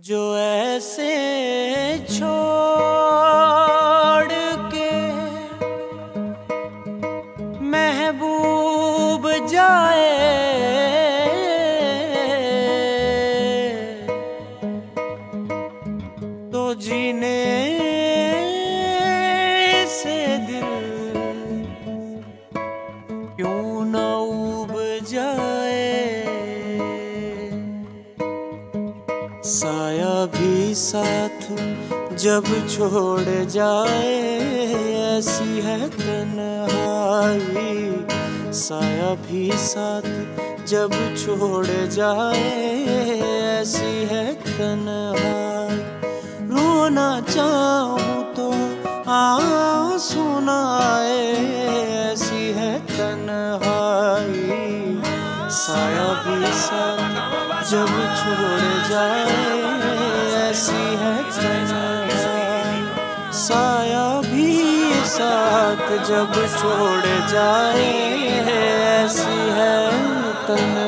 जो ऐसे छोड़ के महबूब जाए तो जीने से दिल क्यों न उब जाए। साया भी साथ जब छोड़ जाए ऐसी है तन्हाई, साया भी साथ जब छोड़ जाए ऐसी है तन्हाई। रोना चाहूं तो आंसू ना आए ऐसी है तन्हाई, साया भी साथ जब छोड़ जाए ऐसी है तन्हाई। साया भी साथ जब छोड़ जाए ऐसी है तन्हाई।